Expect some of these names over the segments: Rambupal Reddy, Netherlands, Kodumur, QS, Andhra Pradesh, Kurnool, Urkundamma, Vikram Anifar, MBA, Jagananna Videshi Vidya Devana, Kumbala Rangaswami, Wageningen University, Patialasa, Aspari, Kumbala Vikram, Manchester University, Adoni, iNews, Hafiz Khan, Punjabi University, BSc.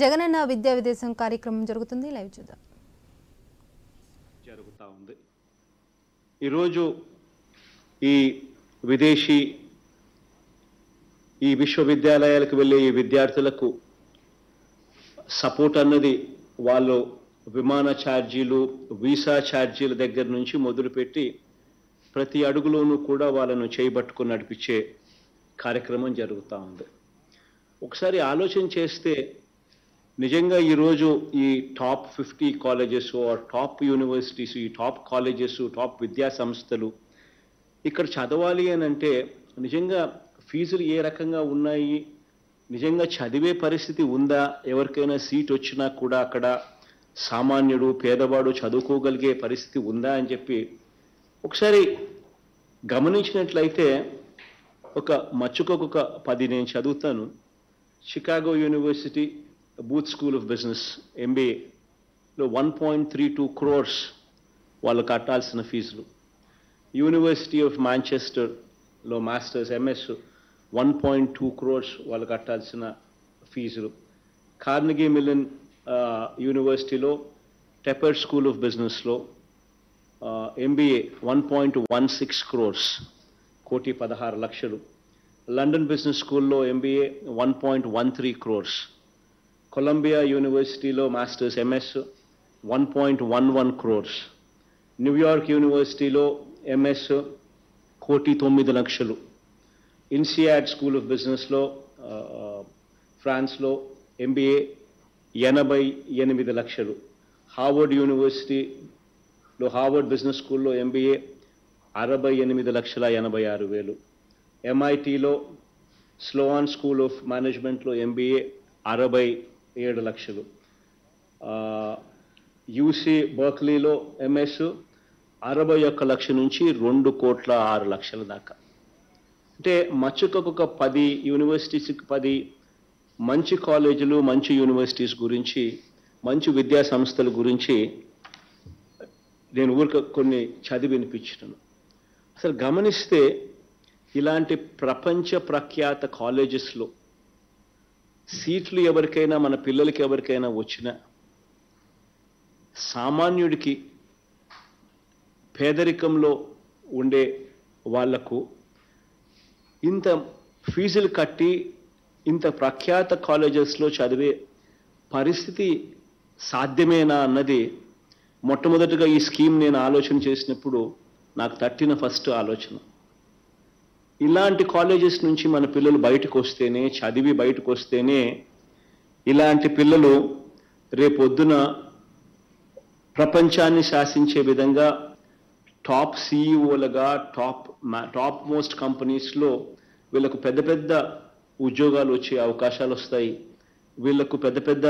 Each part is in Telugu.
జగనన్న విద్యా విదేశం కార్యక్రమం జరుగుతుంది. లైవ్ చూద్దాం. జరుగుతా ఉంది. ఈరోజు ఈ విదేశీ ఈ విశ్వవిద్యాలయాలకు వెళ్ళే ఈ విద్యార్థులకు సపోర్ట్ అన్నది వాళ్ళు విమాన ఛార్జీలు వీసా ఛార్జీల దగ్గర నుంచి మొదలుపెట్టి ప్రతి అడుగులోనూ కూడా వాళ్ళను చేయబట్టుకుని నడిపించే కార్యక్రమం జరుగుతూ ఉంది. ఒకసారి ఆలోచన చేస్తే నిజంగా ఈరోజు ఈ top 50 colleges or top universities ఈ టాప్ కాలేజెస్ టాప్ విద్యా సంస్థలు ఇక్కడ చదవాలి అని అంటే నిజంగా ఫీజులు ఏ రకంగా ఉన్నాయి, నిజంగా చదివే పరిస్థితి ఉందా, ఎవరికైనా సీట్ వచ్చినా కూడా అక్కడ సామాన్యుడు పేదవాడు చదువుకోగలిగే పరిస్థితి ఉందా అని చెప్పి ఒకసారి గమనించినట్లయితే ఒక మచ్చుకొక 10 నేను చదువుతాను. Chicago university Booth school of business MBAలో 1.32 crores వాళ్ళు కట్టాల్సిన ఫీజులు, యూనివర్సిటీ ఆఫ్ మాంచెస్టర్లో మాస్టర్స్ MS 1.2 crores వాళ్ళు కట్టాల్సిన ఫీజులు, కార్నెగీ మిల్లన్ యూనివర్సిటీలో టెపర్ స్కూల్ ఆఫ్ బిజినెస్లో MBA 1.16 crores ₹1,16,00,000, లండన్ బిజినెస్ స్కూల్లో MBA 1.13 crores, కొలంబియా యూనివర్సిటీలో మాస్టర్స్ MS 1.11 crores, న్యూయార్క్ యూనివర్సిటీలో MS ₹1,09,00,000, ఇన్సియాడ్ స్కూల్ ఆఫ్ బిజినెస్లో ఫ్రాన్స్లో MBA 88,00,000, హార్వర్డ్ యూనివర్సిటీలో హార్వర్డ్ బిజినెస్ స్కూల్లో MBA 68,86,000, MITలో స్లోవాన్ స్కూల్ ఆఫ్ మేనేజ్మెంట్లో MBA 67,00,000, UC బర్క్లీలో MS 61,00,000 నుంచి $2,06,00,000 దాకా. అంటే మచ్చుకొక 10 యూనివర్సిటీస్కి 10 మంచి కాలేజీలు మంచి యూనివర్సిటీస్ గురించి మంచి విద్యా సంస్థల గురించి నేను ఊరికే కొన్ని చదివి వినిపించాను. అసలు గమనిస్తే ఇలాంటి ప్రపంచ ప్రఖ్యాత కాలేజెస్లో సీట్లు ఎవరికైనా మన పిల్లలకి ఎవరికైనా వచ్చినా సామాన్యుడికి పేదరికంలో ఉండే వాళ్లకు ఇంత ఫీజులు కట్టి ఇంత ప్రఖ్యాత కాలేజెస్లో చదివే పరిస్థితి సాధ్యమేనా అన్నది మొట్టమొదటిగా ఈ స్కీమ్ నేను ఆలోచన చేసినప్పుడు నాకు తట్టిన ఫస్ట్ ఆలోచన. ఇలాంటి కాలేజెస్ నుంచి మన పిల్లలు బయటకు వస్తేనే చదివి బయటకు వస్తేనే ఇలాంటి పిల్లలు రేపొద్దున ప్రపంచాన్ని శాసించే విధంగా టాప్ CEOలుగా టాప్ మోస్ట్ కంపెనీస్లో వీళ్ళకు పెద్ద పెద్ద ఉద్యోగాలు వచ్చే అవకాశాలు వస్తాయి, వీళ్ళకు పెద్ద పెద్ద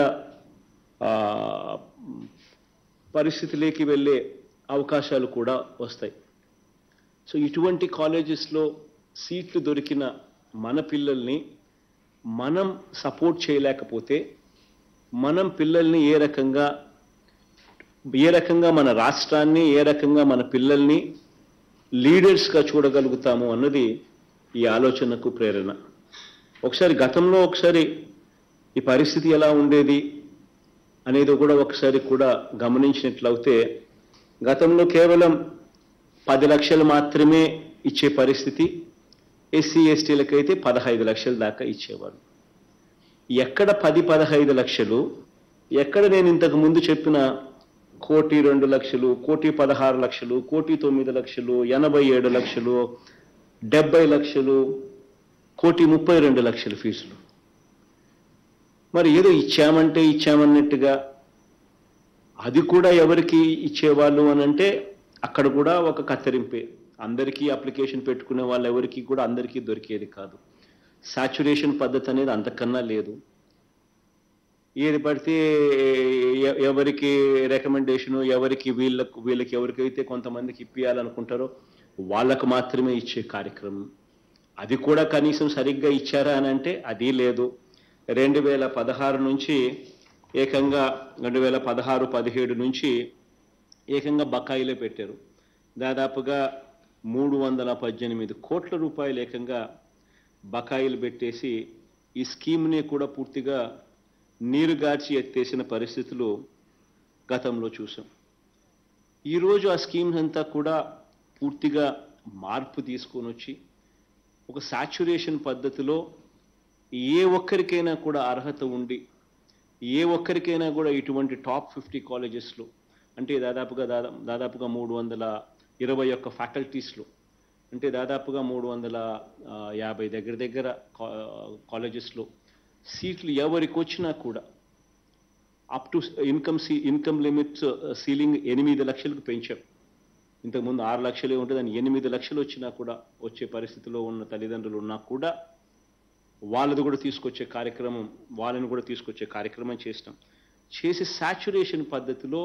పరిస్థితులకి వెళ్ళే అవకాశాలు కూడా వస్తాయి. సో ఇటువంటి కాలేజెస్లో సీట్లు దొరికిన మన పిల్లల్ని మనం సపోర్ట్ చేయలేకపోతే మనం పిల్లల్ని ఏ రకంగా మన రాష్ట్రాన్ని ఏ రకంగా మన పిల్లల్ని లీడర్స్గా చూడగలుగుతాము అన్నది ఈ ఆలోచనకు ప్రేరణ. ఒకసారి గతంలో ఒకసారి ఈ పరిస్థితి ఎలా ఉండేది అనేది కూడా ఒకసారి కూడా గమనించినట్లయితే గతంలో కేవలం 10 లక్షలు మాత్రమే ఇచ్చే పరిస్థితి, SC STలకైతే 15 లక్షల దాకా ఇచ్చేవారు. ఎక్కడ 10-15 లక్షలు, ఎక్కడ నేను ఇంతకు ముందు చెప్పిన ₹1,02,00,000, ₹1,16,00,000, ₹1,09,00,000, ₹87,00,000, ₹70,00,000, ₹1,32,00,000 ఫీజులు. మరి ఏదో ఇచ్చామంటే ఇచ్చామన్నట్టుగా అది కూడా ఎవరికి ఇచ్చేవాళ్ళు అని అంటే అక్కడ కూడా ఒక కత్తిరింపే, అందరికీ అప్లికేషన్ పెట్టుకునే వాళ్ళు ఎవరికి కూడా అందరికీ దొరికేది కాదు. సాచ్యురేషన్ పద్ధతి అనేది అంతకన్నా లేదు. ఏది పడితే ఎవరికి రికమెండేషను, ఎవరికి వీళ్ళకి ఎవరికైతే కొంతమందికి ఇప్పించాలనుకుంటారో వాళ్ళకు మాత్రమే ఇచ్చే కార్యక్రమం, అది కూడా కనీసం సరిగ్గా ఇచ్చారా అని అంటే అది లేదు. 2016 నుంచి ఏకంగా 2016-17 నుంచి ఏకంగా బకాయిలే పెట్టారు. దాదాపుగా ₹318 కోట్ల ఏకంగా బకాయిలు పెట్టేసి ఈ స్కీమ్ని కూడా పూర్తిగా నీరుగార్చి ఎత్తేసిన పరిస్థితులు గతంలో చూసాం. ఈరోజు ఆ స్కీమ్స్ అంతా కూడా పూర్తిగా మార్పు తీసుకొని వచ్చి ఒక సాచ్యురేషన్ పద్ధతిలో ఏ ఒక్కరికైనా కూడా అర్హత ఉండి ఏ ఒక్కరికైనా కూడా ఇటువంటి టాప్ 50 కాలేజెస్లో అంటే దాదాపుగా 321 ఫ్యాకల్టీస్లో అంటే దాదాపుగా 350 దగ్గర కాలేజెస్లో సీట్లు ఎవరికి వచ్చినా కూడా up to income limit ceiling 8 లక్షలకు పెంచాం. ఇంతకుముందు 6 లక్షలే ఉంటే దాన్ని 8 లక్షలు వచ్చినా కూడా వచ్చే పరిస్థితిలో ఉన్న తల్లిదండ్రులు ఉన్నా కూడా వాళ్ళని కూడా తీసుకొచ్చే కార్యక్రమం చేస్తాం. చేసి సాచ్యురేషన్ పద్ధతిలో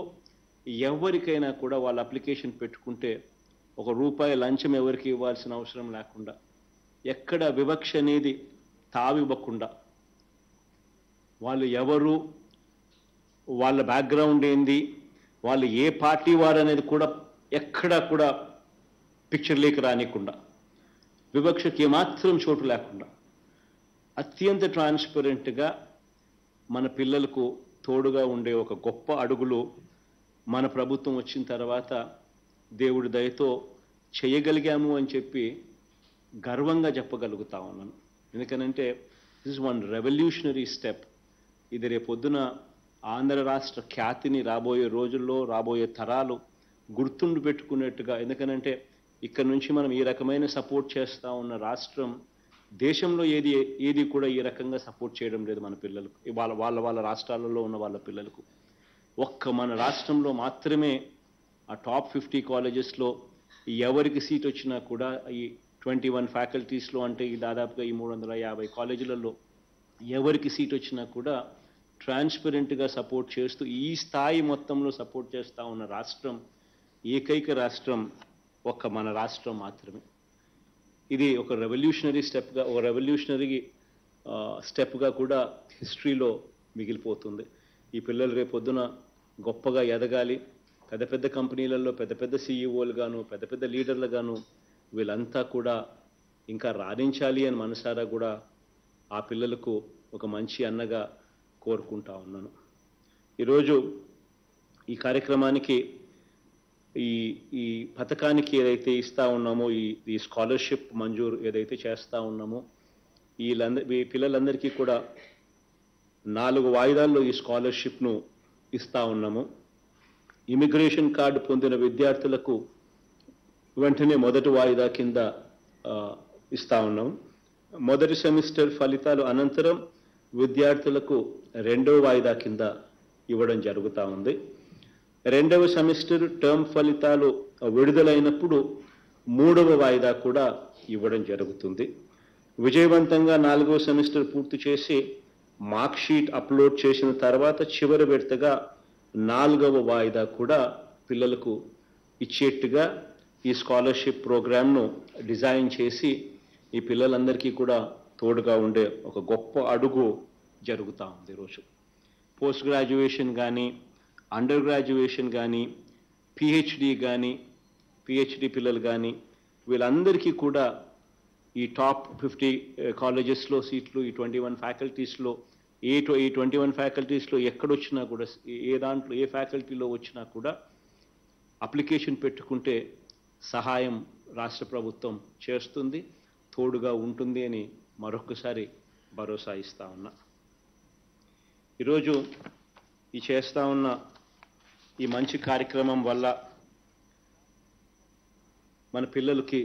ఎవరికైనా కూడా వాళ్ళ అప్లికేషన్ పెట్టుకుంటే ఒక రూపాయి లంచం ఎవరికి ఇవ్వాల్సిన అవసరం లేకుండా, ఎక్కడ వివక్ష అనేది తావివ్వకుండా, వాళ్ళు ఎవరు, వాళ్ళ బ్యాక్గ్రౌండ్ ఏంది, వాళ్ళు ఏ పార్టీ వారు అనేది కూడా ఎక్కడా కూడా పిక్చర్లోకి రానికుండా, వివక్షకి ఏమాత్రం చోటు లేకుండా అత్యంత ట్రాన్స్పరెంట్గా మన పిల్లలకు తోడుగా ఉండే ఒక గొప్ప అడుగులు మన ప్రభుత్వం వచ్చిన తర్వాత దేవుడి దయతో చేయగలిగాము అని చెప్పి గర్వంగా చెప్పగలుగుతా ఉన్నాను. ఎందుకనంటే this is one revolutionary step. ఇది రేపొద్దున ఆంధ్ర రాష్ట్ర ఖ్యాతిని రాబోయే రోజుల్లో రాబోయే తరాలు గుర్తుండి పెట్టుకునేట్టుగా, ఎందుకనంటే ఇక్కడ నుంచి మనం ఈ రకమైన సపోర్ట్ చేస్తూ ఉన్న రాష్ట్రం దేశంలో ఏది కూడా ఈ రకంగా సపోర్ట్ చేయడం లేదు మన పిల్లలకు, వాళ్ళ రాష్ట్రాలలో ఉన్న వాళ్ళ పిల్లలకు. ఒక్క మన రాష్ట్రంలో మాత్రమే ఆ టాప్ 50 కాలేజెస్లో ఎవరికి సీట్ వచ్చినా కూడా ఈ 21 ఫ్యాకల్టీస్లో అంటే ఈ దాదాపుగా ఈ 350 కాలేజీలలో ఎవరికి సీట్ వచ్చినా కూడా ట్రాన్స్పరెంట్గా సపోర్ట్ చేస్తూ ఈ స్థాయి మొత్తంలో సపోర్ట్ చేస్తూ ఉన్న రాష్ట్రం, ఏకైక రాష్ట్రం ఒక్క మన రాష్ట్రం మాత్రమే. ఇది ఒక రెవల్యూషనరీ స్టెప్గా కూడా హిస్టరీలో మిగిలిపోతుంది. ఈ పిల్లలు రేపొద్దున గొప్పగా ఎదగాలి. పెద్ద పెద్ద కంపెనీలలో పెద్ద పెద్ద సీఈఓలుగాను పెద్ద పెద్ద లీడర్లుగాను వీళ్ళంతా కూడా ఇంకా రాణించాలి అని మనసారా కూడా ఆ పిల్లలకు ఒక మంచి అన్నగా కోరుకుంటా ఉన్నాను. ఈరోజు ఈ కార్యక్రమానికి ఈ పథకానికి ఏదైతే ఇస్తూ ఉన్నామో, ఈ స్కాలర్షిప్ మంజూరు ఏదైతే చేస్తూ ఉన్నామో, ఈ పిల్లలందరికీ కూడా 4 వాయిదాల్లో ఈ స్కాలర్షిప్ను ఇస్తూ ఉన్నాము. ఇమిగ్రేషన్ కార్డు పొందిన విద్యార్థులకు వెంటనే మొదటి వాయిదా కింద ఇస్తూ ఉన్నాము. మొదటి సెమిస్టర్ ఫలితాలు అనంతరం విద్యార్థులకు 2వ వాయిదా కింద ఇవ్వడం జరుగుతూ ఉంది. 2వ సెమిస్టర్ టర్మ్ ఫలితాలు విడుదలైనప్పుడు 3వ వాయిదా కూడా ఇవ్వడం జరుగుతుంది. విజయవంతంగా 4వ సెమిస్టర్ పూర్తి చేసి మార్క్షీట్ అప్లోడ్ చేసిన తర్వాత చివరి విడతగా 4వ వాయిదా కూడా పిల్లలకు ఇచ్చేట్టుగా ఈ స్కాలర్షిప్ ప్రోగ్రామ్ను డిజైన్ చేసి ఈ పిల్లలందరికీ కూడా తోడుగా ఉండే ఒక గొప్ప అడుగు జరుగుతూ ఉంది. ఈరోజు పోస్ట్ గ్రాడ్యుయేషన్ కానీ అండర్ గ్రాడ్యుయేషన్ కానీ పిహెచ్డి పిల్లలు కానీ వీళ్ళందరికీ కూడా ఈ టాప్ 50 కాలేజెస్లో సీట్లు, ఈ 21 ఫ్యాకల్టీస్లో ఈ 21 ఫ్యాకల్టీస్లో ఎక్కడొచ్చినా కూడా ఏ ఫ్యాకల్టీలో వచ్చినా కూడా అప్లికేషన్ పెట్టుకుంటే సహాయం రాష్ట్ర ప్రభుత్వం చేస్తుంది, తోడుగా ఉంటుంది అని మరొకసారి భరోసా ఇస్తా ఉన్నా. ఈరోజు ఈ చేస్తూ ఉన్న ఈ మంచి కార్యక్రమం వల్ల మన పిల్లలకి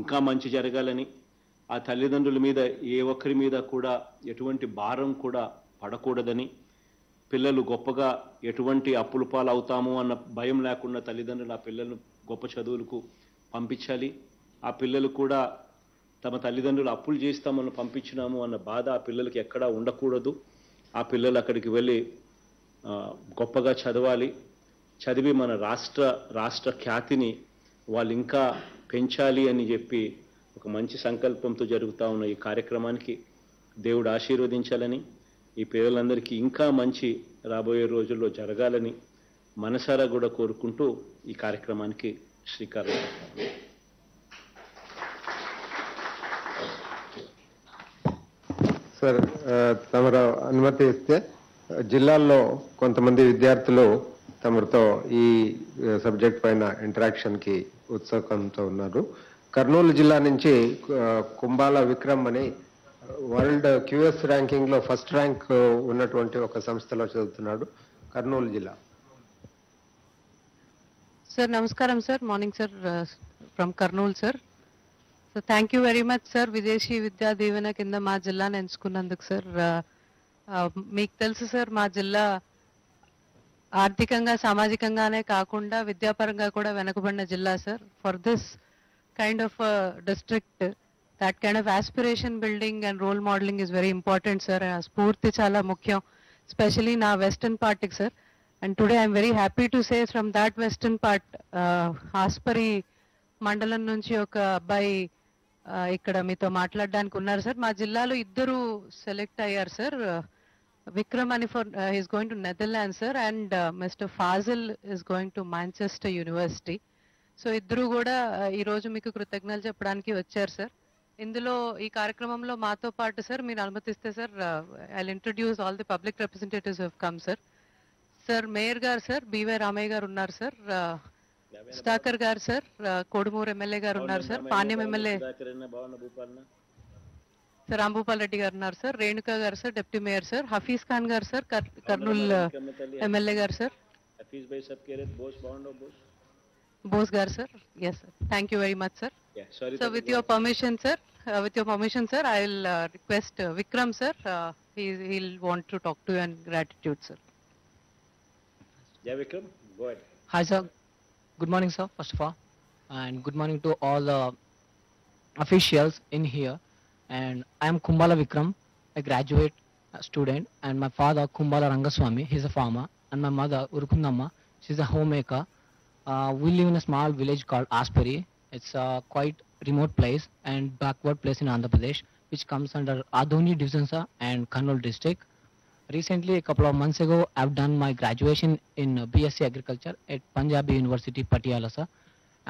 ఇంకా మంచి జరగాలని, ఆ తల్లిదండ్రుల మీద ఏ ఒక్కరి మీద కూడా ఎటువంటి భారం కూడా పడకూడదని, పిల్లలు గొప్పగా ఎటువంటి అప్పుల పాలు అవుతాము అన్న భయం లేకుండా తల్లిదండ్రులు ఆ పిల్లలను గొప్ప చదువులకు పంపించాలి. ఆ పిల్లలు కూడా తమ తల్లిదండ్రులు అప్పులు చేస్తామని పంపించినాము అన్న బాధ ఆ పిల్లలకి ఎక్కడా ఉండకూడదు. ఆ పిల్లలు అక్కడికి వెళ్ళి గొప్పగా చదవాలి. చదివి మన రాష్ట్ర ఖ్యాతిని వాళ్ళు ఇంకా పెంచాలి అని చెప్పి ఒక మంచి సంకల్పంతో జరుగుతూ ఉన్న ఈ కార్యక్రమానికి దేవుడు ఆశీర్వదించాలని, ఈ పిల్లలందరికీ ఇంకా మంచి రాబోయే రోజుల్లో జరగాలని మనసారా కూడా కోరుకుంటూ ఈ కార్యక్రమానికి శ్రీకారం చుట్టాను. సార్ తమర అనుమతి ఇస్తే జిల్లాల్లో కొంతమంది విద్యార్థులు తమరితో ఈ సబ్జెక్ట్ పైన ఇంటరాక్షన్ కి ఉత్సుకంతో ఉన్నారు. కర్నూలు జిల్లా నుంచి కుంబాల విక్రమ్ అని వరల్డ్ QS ర్యాంకింగ్ లో ఫస్ట్ ర్యాంక్ ఉన్నటువంటి ఒక సంస్థలో చదువుతున్నాడు. కర్నూలు జిల్లా. Sir, Namaskaram sir, morning sir, from Kurnool sir. So thank you very much sir, Videshi Vidya Devana kinda ma jillanu enchukunnanduku sir. Meeku telusu sir, ma jilla ఆర్థికంగా సామాజికంగానే కాకుండా విద్యాపరంగా కూడా వెనుకబడిన జిల్లా sir. For this kind of district that kind of aspiration building and role modelling is very important sir. స్ఫూర్తి చాలా ముఖ్యం, ఎస్పెషలీ నా వెస్టర్న్ పార్ట్కి sir. And today I'm very happy to say from that western part Aspari మండలం నుంచి ఒక అబ్బాయి ఇక్కడ మీతో మాట్లాడడానికి ఉన్నారు సార్. మా జిల్లాలో ఇద్దరు సెలెక్ట్ అయ్యారు sir. Vikram Anifar, he's going to Netherlands sir, and Mr. Fazil is going to Manchester University. So idru kuda ee roju meeku krutagnalu cheppadaniki vacharu sir. Indulo ee karyakramamlo maato paatu sir meer anumathiste sir, I'll introduce all the public representatives who have come sir. Sir Mayor gar sir BY Ramay gar unnaru sir, Stakar gar sir, Kodumur MLA gar unnaru sir, Paniam MLA sir, Rambupal Reddy garu unnaru sir, Renuka garu sir, Deputy Mayor sir, Hafiz Khan garu sir, Kurnool MLA garu sir. Hafiz bhai sab ke rate boss bound of boss boss garu sir. Yes sir, thank you very much sir. Yeah, sorry sir, with your permission sir, with your permission sir, I'll request Vikram sir, he'll want to talk to you and gratitude sir. Yeah, Vikram, go ahead. Hi sir, good morning sir, first of all, and good morning to all the officials in here. And I am Kumbala Vikram, a graduate student, and my father Kumbala Rangaswami, he is a farmer, and my mother Urkundamma, she is a homemaker. We live in a small village called Aspari. It's a quite remote place and backward place in Andhra Pradesh, which comes under Adoni division sir and Kurnool district. Recently, a couple of months ago, I have done my graduation in BSc Agriculture at Punjabi University, Patialasa.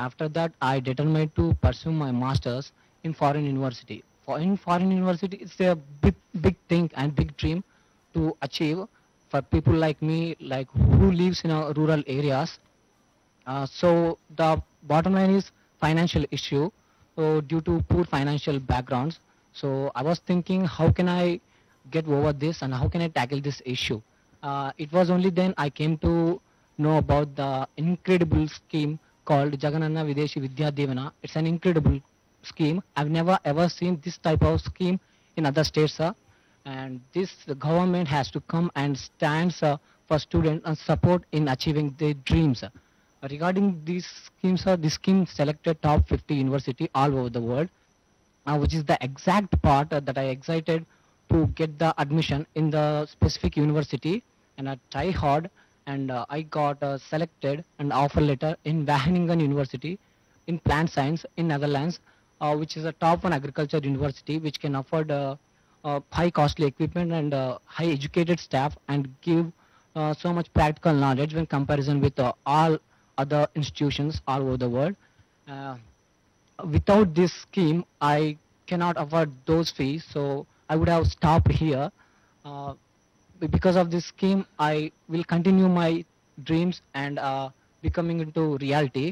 After that, I determined to pursue my masters in foreign university. In foreign university, it's a big thing and big dream to achieve for people like me, like who lives in our rural areas. So the bottom line is financial issue. So due to poor financial backgrounds, so I was thinking how can I get over this and how can I tackle this issue. It was only then I came to know about the incredible scheme called Jagananna Videshi Vidya Devana. It's an incredible scheme. I've never ever seen this type of scheme in other states, sir. And this the government has to come and stand, sir, for students and support in achieving their dreams, sir. Regarding these schemes, sir, this scheme selected top 50 university all over the world, which is the exact part that I excited to get the admission in the specific university, and I try hard, and I got selected an offer letter in Wageningen University in plant science in Netherlands. Which is a top 1 agriculture university, which can afford high costly equipment and high educated staff, and give so much practical knowledge when comparison with all other institutions all over the world. Without this scheme, I cannot afford those fees, so I would have stopped here. Because of this scheme, I will continue my dreams and becoming into reality.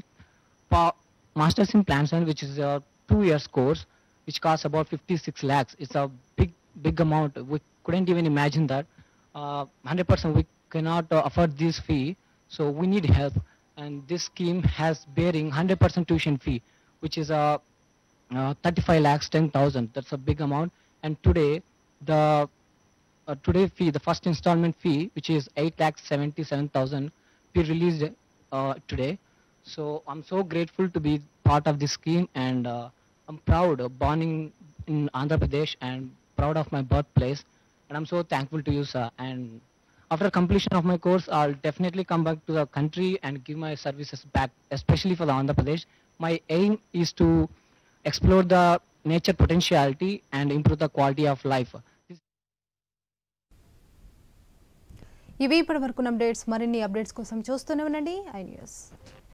Masters in Plant Science, which is a 2 years course, which costs about 56 lakhs. It's a big amount. We couldn't even imagine that. 100% we cannot afford this fee, so we need help. And this scheme has bearing 100% tuition fee, which is a 35,10,000. That's a big amount. And today, the today fee, the first installment fee, which is 8,77,000, be released today. So I'm so grateful to be part of this scheme, and I'm proud of born in Andhra Pradesh and proud of my birthplace, and I'm so thankful to you, sir. And after completion of my course, I'll definitely come back to the country and give my services back, especially for the Andhra Pradesh. My aim is to explore the nature potentiality and improve the quality of life. ఇవి ఇప్పటి వరకున్న అప్డేట్స్. మరిన్ని అప్డేట్స్ కోసం చూస్తూనే ఉండండి iNews.